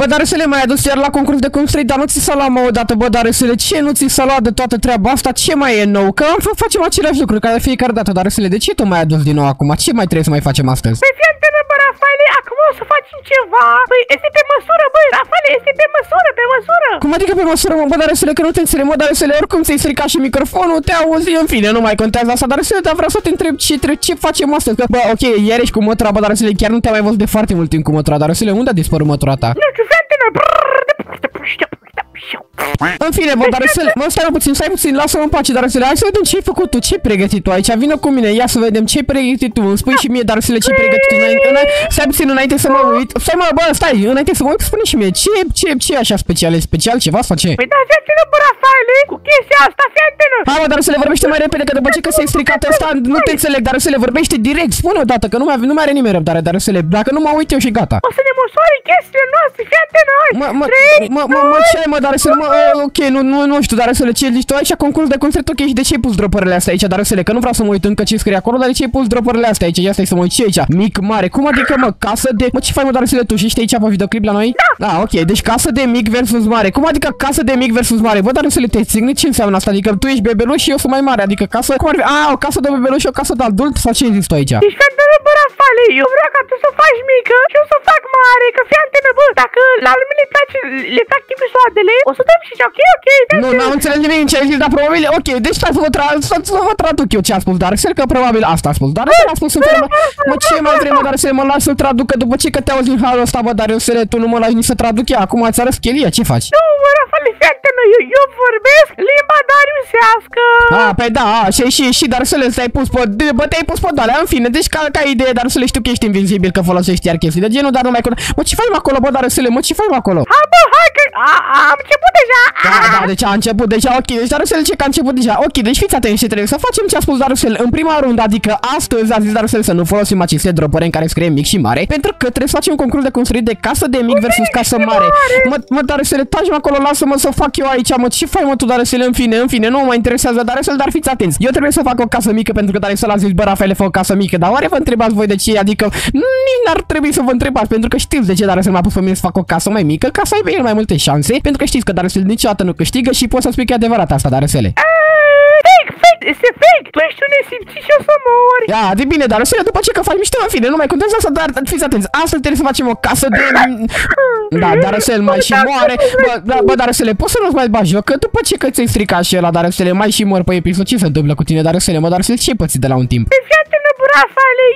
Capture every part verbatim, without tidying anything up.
Bă, Dariusele, m-ai adus iar la concurs de construit, dar nu ți s-a luat, mă, odată, bă, Dariusele, ce nu ți s-a luat de toată treaba asta? Ce mai e nou? Că facem aceleași lucruri ca de fiecare dată, Dariusele, de ce tu m-ai adus din nou acum? Ce mai trebuie să mai facem astăzi? Păi fii atent, bă, Rafaele, acum o să facem ceva. Păi, este pe măsură, bă, Rafaele, este pe măsură, pe măsură. Cum adică pe măsură, mă, bă, Dariusele, că nu te înțeleg, mă, Dariusele, oricum ți-ai stricat și microfonul, te auzi, în fine, nu mai contează asta, Dariusele, dar vreau să te întreb ce, ce facem astăzi? Că, bă, ok, ieri ești cu mătura, bă, Dariusele, chiar nu te-am mai văzut de foarte mult timp cu mătura, Dariusele, unde a dispărut mătura ta? În fine, bă, Dariusel, mă, stai puțin, stai puțin, lasă-mă în pace, Dariusel, hai să vedem ce ai făcut tu, ce ai pregătit tu aici, vină cu mine, ia să vedem ce ai pregătit tu, îmi spui și mie, Dariusel, ce ai pregătit tu, stai puțin înainte să mă uit, stai mă, bă, stai, înainte să mă uit, spune și mie, ce, ce, ce așa special, e special ceva sau ce? Păi da, fii antenă, bă, Rafaele, cu chestia asta, fii antenă! Hai mă, Dariusel, vorbește mai repede, că după ce că s-ai stricat ăsta, nu te înțeleg, Dariusel, vorbește direct, spune o dată, că nu mai, nu mai are nimeni răbdare, Dariusel, dacă nu mă uit eu și gata. O să ne măsoare chestiile noastre, fii antenă, hai, trei, doi, mă, ok, nu, nu, nu știu, Dariusele, ce zici tu aici, concurs de concert, ok, și de ce ai pus dropările astea aici, Dariusele, că nu vreau să mă uit încă ce scrie acolo, dar de ce ai pus dropările astea aici, ia stai să mă uit ce aici, mic, mare, cum adică, mă, casă de, mă, ce faci, mă, Dariusele, tu și știi aici pe videoclip la noi? Da, ah, ok, deci casă de mic versus mare, cum adică casă de mic versus mare, bă, Dariusele, te țigni, ce înseamnă asta, adică tu ești bebeluș și eu sunt mai mare, adică casă, cum ar fi, a, o casă de bebeluș și o casă de adult, sau ce zici tu aici? Ești ca de bă, Rafaele, eu vreau ca tu să faci mică și eu să fac mare, că fii antenă, bă, dacă la lume le place, le plac chipisoadele, o să dăm și ok, ok, nu, n-am înțeles nimic ce ai zis, dar probabil, ok, deci stai să vă să vă traduc eu ce a spus, dar cred că probabil asta a spus, dar a spus în formă, mă, ce mai trebuie, dar să mă lași să-l traduc, că după ce că te auzi în halul ăsta, bă, Dariusele, tu nu mă lași nici să traduc eu, acum îți arăt chelia, ce faci? Nu, mă, Rafaele, eu, eu vorbesc limba dariusească. Ah, pe da, a, și, și, și, Dariusele, ți-ai pus pe, bă, te-ai pus pe doalea, în fine, deci ca, ca idee, Dariusele, știu că ești invizibil, că folosești iar chestii de genul, dar nu mai cunosc, mă, ce faci acolo, bă, Dariusele, mă, ce faci acolo? Ha, bă, hai că, a, am început deja. Da, da, deci a început deja, ok, deci Dariusel ce că a început deja, ok, deci fiți atenți ce trebuie să facem ce a spus Dariusel în prima rundă, adică astăzi a zis Dariusel să nu folosim aceste dropări în care scrie mic și mare, pentru că trebuie să facem un concurs de construit de casă de mic versus casă mare. Mă, mă, Dariusel, taci-mă acolo, lasă-mă să fac eu aici, mă, ce faci, mă, tu, Dariusel, în fine, în fine, nu mă interesează, Dariusel, dar fiți atenți, eu trebuie să fac o casă mică pentru că Dariusel a zis, bă, Rafaele, fă o casă mică, dar oare vă întrebați voi de ce, adică nici n-ar trebui să vă întrebați, pentru că știți de ce Dariusel m-a pus pe mine să fac o casă mai mică, ca să aibă el mai multe șanse, pentru că știți că Dariusel niciodată nu câștigă și pot să spui că e adevărat asta, Dariusele. Este fake, tu ești un nesimțit și o să mori. Da, de bine, dar Dariusele, după ce că faci mișto, în fine, nu mai contează asta, dar fiți atenți. Astăzi trebuie să facem o casă de... Da, Dariusele mai și moare. Bă, da, bă, Dariusele, poți să nu-ți mai bagi joc, că după ce că ți-ai stricat și ăla, Dariusele, mai și mor pe episod, ce se întâmplă cu tine, Dariusele, mă, Dariusele, ce păți de la un timp? Rafaele,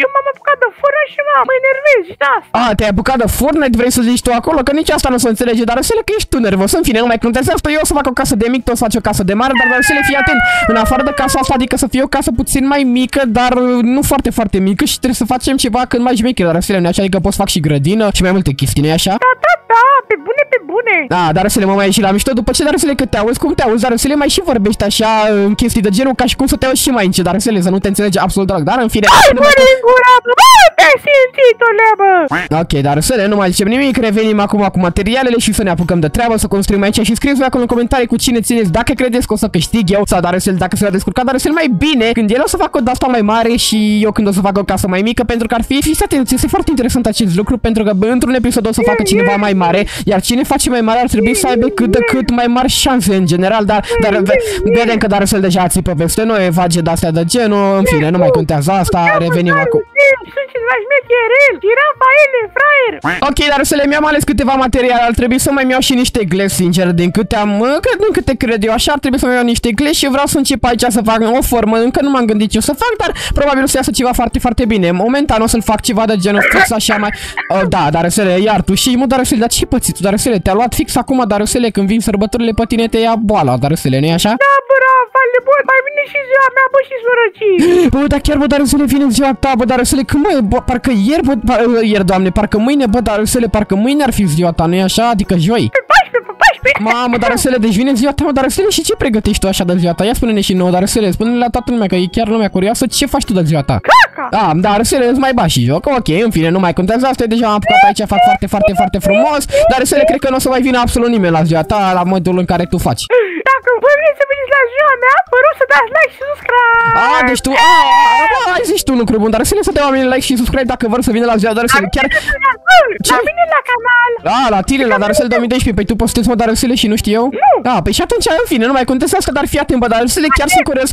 eu m-am apucat de furnă și mă enervez, da. A, te-ai apucat de furnă, vrei să zici tu acolo, că nici asta nu se înțelege, Dariusele, că ești tu nervos, în fine, nu mai contează asta, eu o să fac o casă de mic, tu o să faci o casă de mare, dar Dariusele, fii atent, în afară de casa asta, adică să fie o casă puțin mai mică, dar nu foarte, foarte mică și trebuie să facem ceva cât mai mică, Dariusele, nu așa, adică poți fac și grădină și mai multe chestii, nu-i așa? Da, da, da, pe bune, pe bune. Da, Dariusele, mă, mai ieși la mișto, după ce, Dariusele, că te auzi, cum te auzi, Dariusele, mai și vorbești așa în chestii de genul, ca și cum să te auzi și mai încet, Dariusele, să nu te înțelege absolut drag, dar în fine... Hai, mări în gura, bă, te-ai simțit-o-le, bă! Ok, Dariusele, nu mai zicem nimic, revenim acum cu materialele și să ne apucăm de treabă, să construim aici și scrieți-vă acolo în comentarii cu cine țineți, dacă credeți că o să câștig eu sau Dariusel, dacă se va descurca Dariusel mai bine, când el o să facă o de-asta mai mare și eu când o să fac o casă mai mică, pentru că ar fi... Fiți atenți, este foarte interesant acest lucru, pentru că într-un episod o să facă cineva mai mare, iar cine face mai mare ar trebui să aibă cât de cât mai mari șanse în general, dar, dar vedem că Dariusel deja țipă peste noi, face de-astea de genul, în fine, nu mai contează asta, revenim acum. Ok, dar să le mi-am ales câteva materiale, ar trebui să mai iau și niște gle, sincer, din câte am, că din câte cred eu, așa, ar trebui să mai iau niște gle și vreau să încep aici să fac o formă, încă nu m-am gândit ce o să fac, dar probabil o să iasă ceva foarte, foarte bine. Momentan o să-l fac ceva de genul fix așa mai... Oh, da, Dariusele, iar tu și mă, Dariusele, dar ce păți tu, Dariusele, te-a luat fix acum, Dariusele, când vin sărbătorile pe tine te ia boala, Dariusele, nu-i așa? Da, bravo, bun, mai vine și ziua mea, bă, și sărăcie. Bă, dar chiar, bă, Dariusele, vine ziua ta, bă, Dariusele, când mă, bă, parcă ieri, bă, par, ieri, doamne, parcă mâine, bă, Dariusele, parcă mâine ar fi ziua ta, nu-i așa? Adică joi. Mamă, Dariusele, deci vine ziua ta, Dariusele, și ce pregătești tu așa de ziua ta? Ia spune-ne și nouă, Dariusele, spune-ne la toată lumea, că e chiar lumea curioasă, ce faci tu de ziua ta? Da, Dariusele, îți mai bași joc, ok, în fine, nu mai contează asta, deja am apucat aici, fac foarte, foarte, foarte frumos, Dariusele, cred că nu o să mai vină absolut nimeni la ziua ta, la modul în care tu faci. Dacă vă vreți să veniți la ziua mea, vă rog să dați like și subscribe! A, deci tu, a, ai zis tu un lucru bun, dar să lăsați oamenii like și subscribe dacă vor să vină la ziua Dariusel chiar... La mine la canal! Da, la tine, la Dariusel două mii doisprezece, păi tu postezi mă Dariusel și nu știu eu? Nu! Da, păi și atunci, în fine, nu mai contează asta, dar fii atent, bă, Dariusel, chiar sunt curios,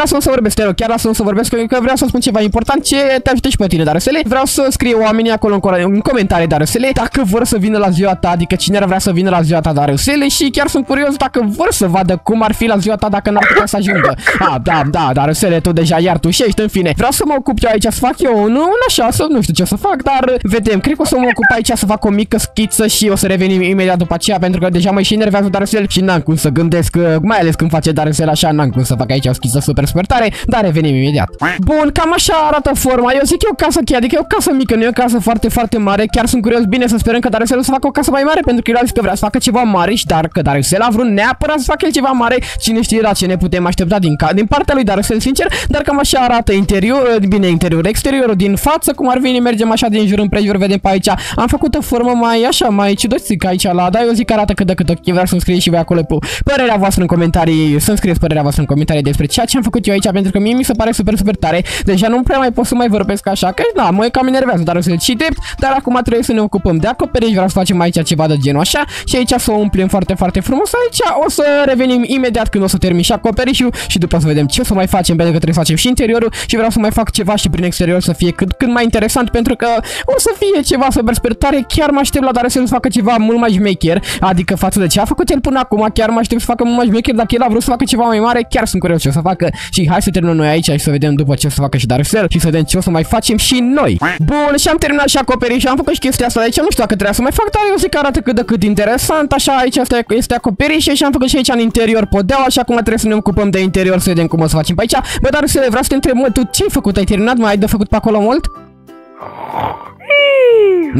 lasă-mă să vorbesc, te rog, chiar lasă-mă să vorbesc, că vreau să spun ceva important ce te ajută și pe tine, Dariusel. Vreau să scrie oamenii acolo în comentarii, Dariusel, dacă vor să vină la ziua ta, adică cine ar vrea să vină la ziua ta, Dariusel, și chiar sunt curios dacă vor să vadă cum ar fi la ziua ta dacă n-ar putea să ajungă. Ah, da, da, Dariusel, tu deja iar tu ești, în fine. Vreau să mă ocup eu aici, să fac eu un, un așa, să nu știu ce să fac, dar vedem. Cred că o să mă ocup aici să fac o mică schiță și o să revenim imediat după aceea, pentru că deja mă și enervează Dariusel și n-am cum să gândesc, mai ales când face Dariusel așa, n-am cum să fac aici o schiță super super tare, dar revenim imediat. Bun, cam așa arată forma. Eu zic eu casă cheia, adică e o casă mică, nu e o casă foarte, foarte mare. Chiar sunt curios, bine, să sperăm că Dariusel o să facă o casă mai mare, pentru că el a zis că vrea să facă ceva mare și dar că Dariusel a vrut neapărat să facă el ceva mare. Cine știe la ce ne putem aștepta din, din partea lui Dariusel, sincer, dar cam așa arată interior, bine, interior, exteriorul din față, cum ar veni, mergem așa din jur împrejur, vedem pe aici. Am făcut o formă mai așa, mai ciudățică aici la, da, eu zic că arată cât de cât ok, vreau să-mi scrieți și voi acolo părerea voastră în comentarii, să-mi scrieți părerea voastră în comentarii despre ceea ce am făcut eu aici, pentru că mie mi se pare super, super tare. Deja nu prea mai pot să mai vorbesc așa, că da, mă e cam enervează, dar o să-l și drept, dar acum trebuie să ne ocupăm de acoperiș, vreau să facem aici ceva de genul așa și aici să o umplem foarte, foarte frumos aici, o să revenim imediat când o să termin și acoperișul și după să vedem ce să mai facem, pentru că trebuie să facem și interiorul și vreau să mai fac ceva și prin exterior să fie cât, cât mai interesant, pentru că o să fie ceva super, super tare, chiar mă aștept la Dariusel să facă ceva mult mai șmecher, adică față de ce a făcut el până acum, chiar mă aștept să facă mult mai șmecher, dacă el a vrut să facă ceva mai mare, chiar sunt curios ce o să facă și hai să terminăm noi aici și să vedem după ce o să facă și Dariusel și să vedem ce o să mai facem și noi. Bun, și am terminat și acoperișul și am făcut și chestia asta de aici, nu știu dacă trebuia să mai fac, dar eu zic că arată cât de cât interesant, așa aici asta este acoperișul și am făcut și aici în interior podeaua, așa acum trebuie să ne ocupăm de interior să vedem cum o să facem pe aici. Bă, Dariusel, vreau să te întreb, mă, tu ce-ai făcut? Ai terminat? Mai ai de făcut pe acolo mult?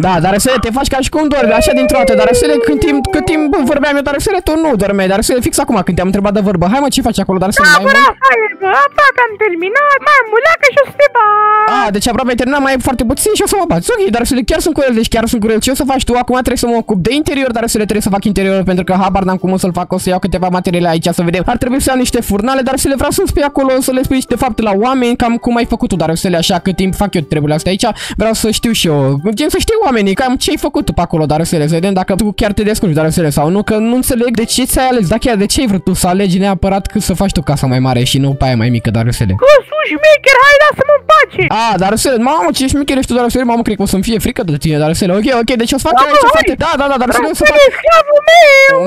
Da, Dariusel, te faci ca și cum dormi, așa dintr-o dată, Dariusel, cât timp, cât timp vorbeam eu, Dariusel, tu nu dormeai, Dariusel, fix acum când te-am întrebat de vorbă, hai mă, ce faci acolo, Dariusel, mai mult? Da, am terminat, mai am muleacă și o să te bat. A, deci aproape ai terminat, mai e foarte puțin și o să mă bați, ok, Dariusel, chiar sunt curios, deci chiar sunt curios, ce o să faci tu, acum trebuie să mă ocup de interior, Dariusel, trebuie să fac interior, pentru că habar n-am cum o să-l fac, o să iau câteva materiale aici, să vedem, ar trebui să iau niște furnale, Dariusel, vreau să-mi spui acolo, să le spui de fapt la oameni, cam cum ai făcut tu, Dariusel, așa, cât timp fac eu treburile astea aici, vreau să știu și eu, gen să știu oamenii, cam ce ai făcut tu pe acolo, Dariusel, să vedem dacă tu chiar te descurci, Dariusel, sau nu, că nu înțeleg de ce ți-ai ales, dacă de ce ai vrut tu să alegi neapărat cât să faci tu casa mai mare și nu pe aia mai mică, Dariusel. Că sunt șmecher, hai, lasă-mă în pace! A, Dariusel, mamă, ce șmecher ești tu, Dariusel, mamă, cred că o să-mi fie frică de tine, Dariusel, ok, ok, deci o să fac eu aici, frate, da, da, da, Dariusel, o să fac...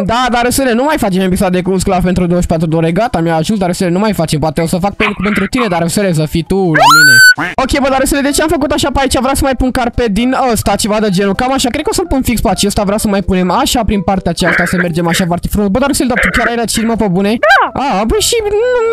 Da, Dariusel, nu mai facem episoade cu un sclav pentru douăzeci și patru de ore, gata, mi-a ajuns, Dariusel, nu mai facem, poate o să fac pentru tine, Dariusel, să fii tu la mine. Ok, bă, Dariusel, de ce am făcut așa pe aici, vreau să mai pun carpe din ăsta, ceva de genul, cam așa, cred că o să-l pun fix pe acesta, vreau să mai punem așa prin partea aceasta, să mergem așa foarte frumos. Bă, Dariusel, dar tu chiar ai la cinema pe bune? Da! A, bă, și,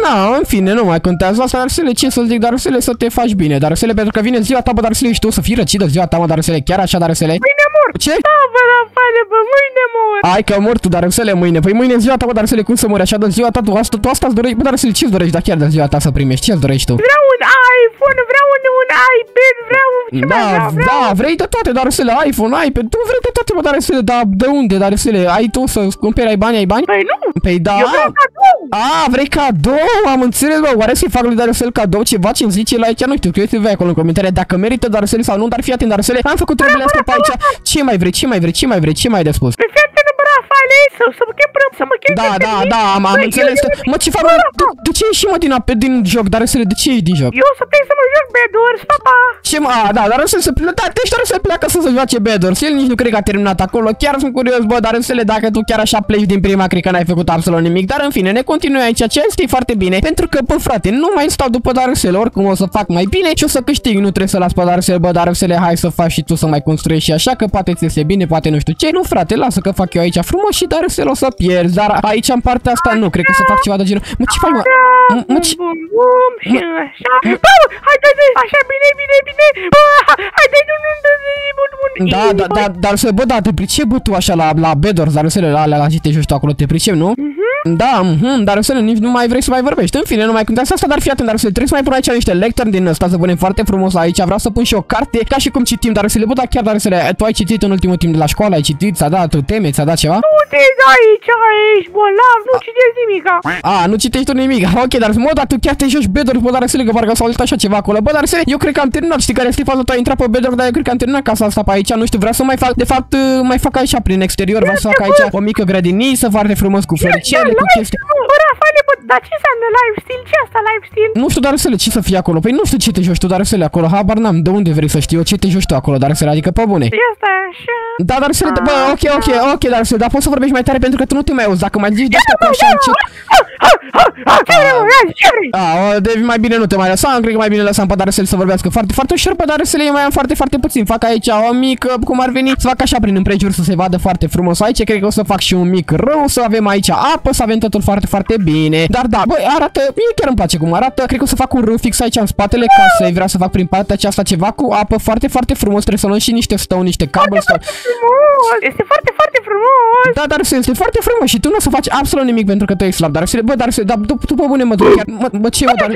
na, în fine, nu mai contează asta, Dariusel, ce să zic, Dariusel, să te faci bine, Dariusel, pentru că vine ziua ta, bă, Dariusel, și tu o să fii răcit de ziua ta, mă, Dariusel, chiar așa, Dariusel. Mâine mor! Ce? Da, bă, la fane, bă, mâine mor! Hai că mor tu, Dariusel, mâine, păi mâine ziua ta, bă, Dariusel, cum să mori așa de ziua ta, tu asta, tu asta-ți dorești, bă, Dariusel, ce-ți dorești, da, chiar de ziua ta să primești, ce-ți dorești tu? Vreau un iPhone, vreau un, un iPad, vreau un... Da, vreau, vreau. Da, vrei de toate, Dariusel, iPhone, iPad, tu vrei de toate, bă, Dariusel, dar de unde, Dariusel, ai tu să cumperi, ai bani, ai bani? Păi nu! Păi da! Eu vreau cadou! A, vrei cadou, am înțeles, bă, oare să-i fac lui Dariusel cadou ceva ce-mi zice la aici, nu știu, că eu te vei acolo în comentarii, dacă merită Dariusel sau nu, dar fii atent, Dariusel, am făcut treburile astea pe aici, ce mai vrei, ce mai vrei, ce mai vrei, ce mai ai de spus? Da, da, da, am înțeles. Mă, ce fac? De ce ieși, mă, din joc, Dariusel, de ce ieși din joc? Eu o să plec să mă joc Bedwars, papa. Ce, mă, da, Dariusel să pleacă, da, deci Dariusel pleacă să se joace Bedwars. El nici nu cred că a terminat acolo. Chiar sunt curios, bă, Dariusel, dacă tu chiar așa pleci din prima, cred că n-ai făcut absolut nimic. Dar în fine, ne continui aici, ce este foarte bine, pentru că, bă, frate, nu mai stau după Dariusel, oricum o să fac mai bine și o să câștig, nu trebuie să las pe Dariusel, bă, Dariusel, hai să faci și tu să mai construiești și așa, că poate ți iese bine, poate nu știu ce. Nu, frate, lasă că fac eu aici frumos și Dariusel o să pierzi, dar aici în partea asta nu, cred că să fac ceva de genul. Mă, ce faci, mă? Mă, ce... Așa, bine, bine, bine! Haide, nu, nu, nu, nu, nu, nu, da, da, da, dar să, bă, da, te pricep, bă, tu așa la Bedwars, Dariusel, la alea, la ce te joci tu acolo, te pricep, nu? Da, mm-hmm, dar să nici nu mai vrei să mai vorbești. În fine, nu mai contează asta, dar fii atent, Dariusel, trebuie să mai pun aici niște lecturi din ăsta, să punem foarte frumos aici. Vreau să pun și o carte, ca și cum citim, Dariusel, bă, dar chiar, Dariusel, tu ai citit în ultimul timp de la școală, ai citit, ți-a dat, tu teme, ți-a dat ceva? Nu te aici, ești bolnav, nu citești nimica. A, nu citești tu nimic. Ok, dar mă, dar tu chiar te joci bedor, bă, Dariusel, că parcă s-a auzit așa ceva acolo. Bă, Dariusel, eu cred că am terminat, știi care este faza, tu ai intrat pe bedor, dar eu cred că am terminat casa asta pe aici, nu știu, vreau să mai fac, de fapt, mai fac aici prin exterior, vreau să fac aici o mică grădiniță foarte frumos cu floricele, cu chestii. Dar ce înseamnă lifestyle? Ce asta lifestyle? Nu știu, Dariusel, ce să fie acolo? Păi nu știu ce te joci tu, Dariusel, acolo. Habar n-am, de unde vrei să știu eu ce te joci tu acolo, Dariusel, adică pe bune. Este așa. Da, Dariusel, bă, ok, ok, ok, Dariusel, dar poți să vorbești mai tare pentru că tu nu te mai auzi. Dacă mai zici de asta cu așa încet. Ah, deci mai bine nu te mai lăsam, cred că mai bine lăsam pe Dariusel să vorbească foarte, foarte ușor, pe Dariusel eu mai am foarte, foarte puțin. Fac aici o mică, cum ar veni, să fac așa prin împrejur să se vadă foarte frumos aici. Cred că o să fac și un mic rău, să avem aici apă, să avem totul foarte, foarte bine. Dar da, băi, arată, mie chiar îmi place cum arată. Cred că o să fac un râu fix aici în spatele casei. Vreau să fac prin partea aceasta ceva cu apă foarte, foarte frumos. Trebuie să luăm și niște stone, niște cable stone. Este foarte, foarte frumos. Da, dar este foarte frumos și tu nu o să faci absolut nimic pentru că tu ești slab. Dar bă, dar se, dar tu pe bune mă duc chiar. Bă, ce eu, dar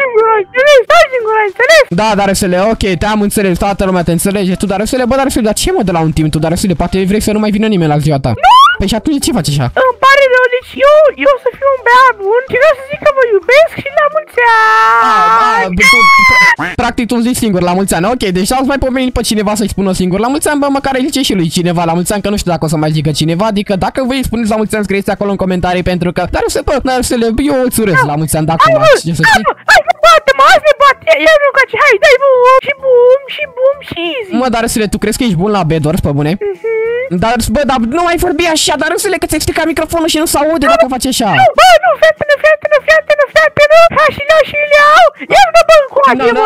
da, dar se le, ok, te-am înțeles, toată lumea te înțelege. Tu, dar se le, bă, dar se, dar ce mă de la un timp tu, dar se le, poate vrei să nu mai vină nimeni la ziua ta. Păi și atunci ce faci așa? Îmi pare rău, deci eu, eu să fiu un băiat bun și vreau să zic că vă iubesc și la mulți ani. Practic tu îmi zici singur la mulți ani, ok, deci ați mai pomenit pe cineva să-i spună singur la mulți ani, bă, măcar îi zice și lui cineva la mulți ani, că nu știu dacă o să mai zică cineva, adică dacă voi îi spuneți la mulți ani, scrieți acolo în comentarii pentru că, dar să, bă, dar să le, eu îți urez la mulți ani, dacă mă, ce să știi? Bate-mă, azi ne bate, ia nu ca ce, hai, dai bum, și bum, și bum, și easy. Mă, Dariusel, tu crezi că ești bun la bedor, pe bune? Dar, bă, dar nu mai vorbi așa, Dariusel, că ți-ai stricat microfonul și nu s-aude dacă faci așa. Nu, bă, nu, fratele, fratele, fratele, fratele, ha și lea și leau, ia nu bă, încoace-mă, ia nu.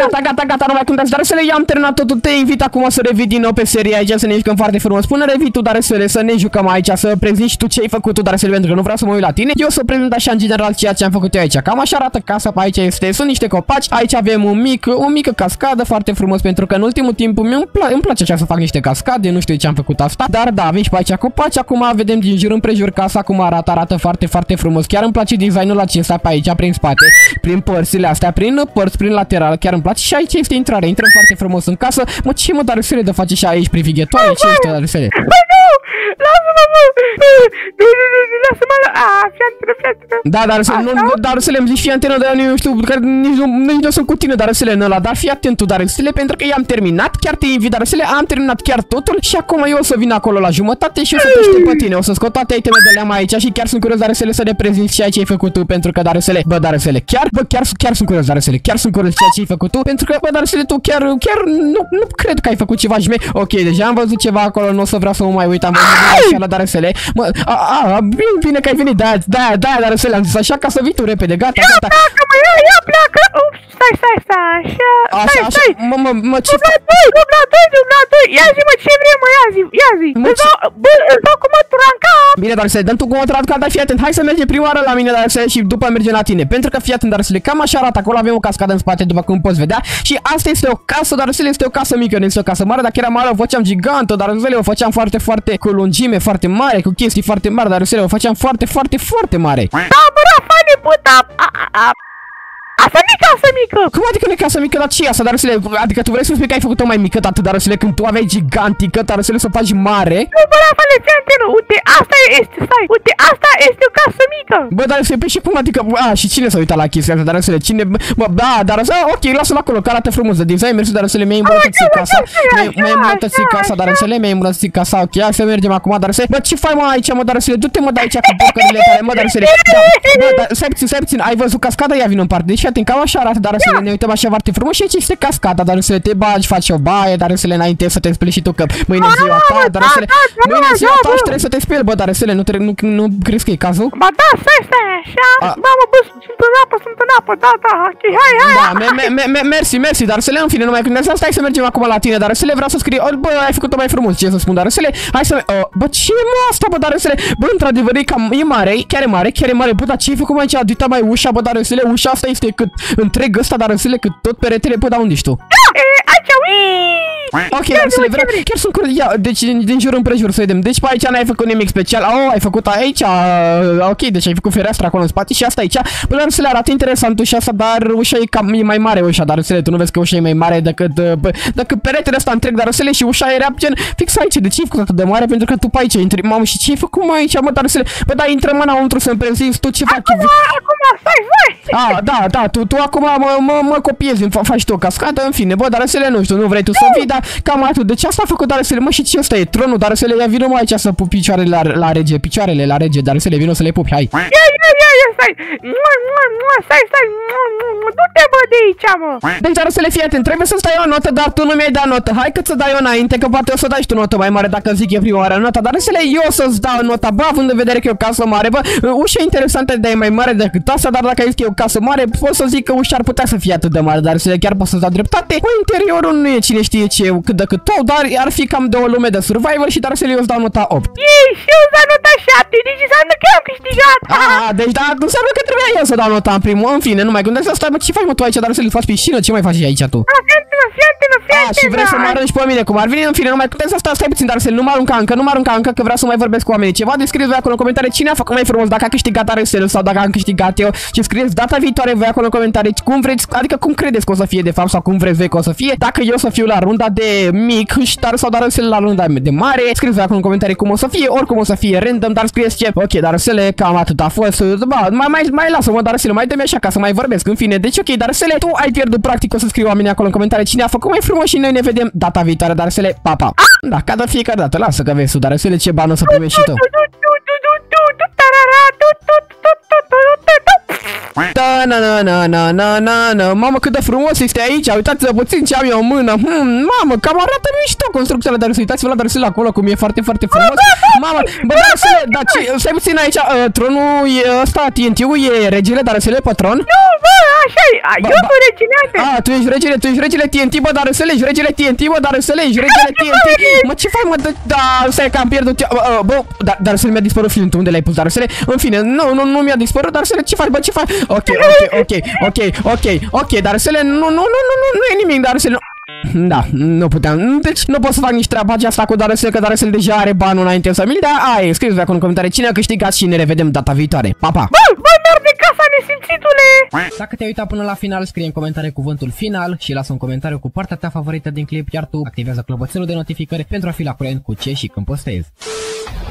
Gata, gata, gata, nu mai contează, Dariusel, eu am terminat totul, te invit acum să revii din nou pe serie aici, să ne jucăm foarte frumos. Până revii tu, Dariusel, să ne jucăm aici, să prezinti tu ce ai făcut tu, Dariusel, pentru că nu vreau să mă uit la tine. Eu să prezint așa în general ceea ce am făcut eu aici. Cam așa arată casa pe aici. Este, sunt niște copaci, aici avem un mic, o mică cascadă foarte frumos pentru că în ultimul timp îmi, pla îmi place așa să fac niște cascade, nu știu de ce am făcut asta, dar da, avem și pe aici copaci, acum vedem din jur împrejur casa cum arată, arată foarte, foarte frumos, chiar îmi place designul acesta pe aici, prin spate, prin părțile astea, prin părți, prin lateral, chiar îmi place și aici este intrare, intrăm foarte frumos în casă, mă ce mă Dariusel de face și aici privighetoare, ce este Dariusel? Lasă-mă, mă! Nu, nu, nu, nu, lasă-mă, la... Aaa, fiantină, fiantină! Da, Dariusel, nu, Dariusel, îmi zici fiantină, dar eu nu știu, care nici nu, nici nu sunt cu tine, Dariusel, în ăla, dar fii atent tu, Dariusel, pentru că i-am terminat, chiar te invit, Dariusel, am terminat chiar totul și acum eu o să vin acolo la jumătate și o să te știu pe tine, o să scot toate itemele mai aici și chiar sunt curios, Dariusel, să reprezint ceea ce ai făcut tu, pentru că, Dariusel, bă, Dariusel, chiar, bă, chiar, chiar sunt curios, Dariusel, chiar sunt curios ceea ce ai făcut tu, pentru că, bă, Dariusel, tu chiar, chiar, nu, nu cred că ai făcut ceva jme. Ok, deja am văzut ceva acolo, nu o să vreau să mă mai uit, am așa la Dariusel, mă, a, a, bine, bine că ai venit, da, da, da, Dariusel, am zis așa ca să vii tu repede, gata, gata. Ia pleacă, mă, ia pleacă, ups, stai, stai, stai, așa, stai, stai, mă, mă, mă, ce faci? Dubla doi, dubla doi, ia zi, mă, ce vrei, mă, ia zi, ia zi, îl dau cu mătura în cap. Bine, Dariusel, dăm tu cu mătura în cap, dar fii atent, hai să mergem prima oară la mine, Dariusel, și după mergem la tine, pentru că fii atent, Dariusel, cam așa arată, acolo avem o cascadă în spate, după cum poți vedea, și asta este o casă, Dariusel, este o casă mică, nu este o casă mare, dacă era mare o făceam gigantă, Dariusel, o făceam foarte, foarte cu lungime foarte mare, cu chestii foarte mari, Dariusel, o făceam foarte, foarte, foarte mare. Da, bă, Rafane, puta! Asta nu e casă mică! Cum adică nu e casă mică? Dar ce e asta, Dariusel? Adică tu vrei să-mi spui că ai făcut-o mai mică, atât, Dariusel, când tu aveai gigantică, Dariusel, să o faci mare? Nu, bă, Rafale, fiantenă, uite, asta este, stai, uite, asta este o casă mică! Bă, Dariusel, păi și cum adică, a, și cine s-a uitat la chestia asta, Dariusel, cine, bă, da, Dariusel, ok, lasă-l acolo, că arată frumos de design, mersi, Dariusel, mi-ai îmbunătățit casa, mi-ai îmbunătățit casa, Dariusel, mi-ai îmbunătățit casa, ok, hai să mergem acum, Dariusel, bă, ce faci, mă, aici, mă, Dariusel, du-te, mă, de aici, cu porcările tale, mă, Dariusel, da, bă, da, stai puțin, stai puțin, ai văzut cascada, ia vino în parte, deci atent, cam așa arată, Dariusel, yeah. Ne uităm așa foarte frumos și aici este cascada, Dariusel, te bagi, faci o baie, Dariusel, înainte să te speli și tu că mâine e ziua ta, Dariusel, mâine e ziua ta și trebuie să te speli, bă, Dariusel, nu, nu, nu crezi că e cazul? Ba da, stai, stai, așa, mamă, bă, sunt în apă, sunt în apă, da, da, ok, hai, hai, da, mersi, mersi, Dariusel, în fine, nu mai gândeam, stai să mergem acum la tine, Dariusel, vreau să scrii, bă, ai făcut-o mai frumos, ce să spun, Dariusel, hai să, bă, ce e asta, bă, Dariusel, bă, într-adevăr, e cam, e mare, chiar e mare, chiar e mare, bă, dar ce ai făcut aici, adita mai ușa, bă, Dariusel, ușa asta este cât întreg ăsta, Dariusel, cât tot peretele, bă, da, unde ești tu? Aici, uiii! Ok, chiar sunt curioși. Chiar sunt curioși. Ia, deci din jur împrejur să vedem. Deci pe aici n-ai făcut nimic special. Oh, ai făcut aici. Ok, deci ai făcut fereastra acolo în spate și asta aici. Până să le arate interesant ușa asta, dar ușa e cam e mai mare ușa, dar tu nu vezi că ușa e mai mare decât decât peretele ăsta întreg, dar Darusele, și ușa era gen fix aici. De ce ai făcut atât de mare? Pentru că tu pe aici intri. Mamă, și ce ai făcut mai aici, mă, Darusele? Bă, da, intră mâna înăuntru să-mi prezinți tu ce faci. Acum, acum, stai, stai. Ah, da, da, tu tu acum mă mă, mă copiezi, faci tu o cascadă, în fine. Bă, Darusele, nu știu, nu vrei tu să vii, dar cam atât. Deci asta a făcut Darusele, mă, și ce ăsta e tronul, Darusele, ia vină mai aici să pup picioarele la, la rege, picioarele la rege, Darusele, vină să le pupi, hai. Ia, ia, ia, ia, stai. Mua, mua, mua, stai, stai. Mua, mua, mua. Du-te, bă, de aici, mă. Deci, Darusele, fii atent, trebuie să-ți dai o notă, dar tu nu mi-ai dat notă. Hai că ți dai o înainte, că poate o să dai și tu notă mai mare dacă zic e prima oară nota, Darusele, eu o să-ți dau nota, bă, având în vedere că e o casă mare, bă, ușa interesantă de mai mare decât asta, dar dacă ai zis că e o casă mare, pot să zic că ușa ar putea să fie atât de mare, Darusele, chiar poți să-ți dau dreptate. Cu interiorul nu e cine știe ce cât de cât tot, dar ar fi cam de o lume de survivor și Darusele, eu îți dau nota opt. Ei, și eu îți dau nota șapte, deci înseamnă că am câștigat. Ah, deci da, înseamnă că trebuia eu să dau nota în primul, în fine, nu mai gândesc asta, mă, ce faci, mă, tu aici, Darusele, faci piscină, ce mai faci aici tu? Ah, și vrei să mă arunci pe mine cum ar veni, în fine, nu mai putem să stau, stai puțin, Darusele, nu mă arunca încă, nu mă arunca încă, că vreau să mai vorbesc cu oamenii. Ceva de scrieți voi acolo în comentarii cine a făcut mai frumos, dacă a câștigat Darusele sau dacă am câștigat eu. Și scrieți data viitoare voi acolo în comentarii cum vreți, adică cum credeți că o să fie de fapt sau cum vreți voi că o să fie. Dacă eu să fiu la runda de mic și dar sau Darusele la runda de mare, scrieți voi acolo în comentarii cum o să fie, oricum o să fie random, dar scrieți ce. Ok, Darusele, cam atât a fost. Ba, mai mai mai lasă-mă, Darusele, mai dă-mi așa ca să mai vorbesc. În fine, deci ok, Darusele, tu ai pierdut, practic o să scriu oamenii acolo în comentarii cine a făcut mai frumos și noi ne vedem data viitoare, Darusele, pa, pa. Da, ca de fiecare dată, lasă că vezi tu, Darusele, ce bani o să primești și tu. Da, na, na, na, na, na, na, na. Mamă, cât de frumos este aici. Uitați-vă puțin ce am eu în mână. Hmm, mamă, cam arată mișto construcția lui Darusele. Uitați-vă la Darusele acolo cum e foarte, foarte frumos. Mamă, bă, Darusele, dar ce, stai puțin aici. Uh, tronul e ăsta, T N T-ul e regele, Darusele, patron. Nu, bă, așa e. Eu cu regele. Ah, tu ești regele, tu ești regele T N T, bă, Darusele, ești regele T N T, bă, Darusele, ești regele T N T. Mă, ce faci, mă, da, stai că am pierdut. Bă, Darusele, mi-a dispărut filmul. Unde l-ai pus, Darusele? În fine, nu, nu, nu mi-a dispărut, Darusele, ce faci, bă, ce faci? Ok, ok, ok, ok, ok, ok, Darusele, nu, nu, nu, nu, nu, nu e nimic, Darusele, nu. Da, nu puteam. Deci nu pot să fac nici treaba asta cu Darusele, că Darusele deja are banul înainte să mi-l dea. Ai, scrieți-vă acolo în comentarii cine a câștigat și ne revedem data viitoare. Pa, pa! Bă, bă, merg de casa nesimțitule! Dacă te-ai uitat până la final, scrie în comentarii cuvântul final și lasă un comentariu cu partea ta favorită din clip, iar tu activează clopoțelul de notificări pentru a fi la curent cu ce și când postezi.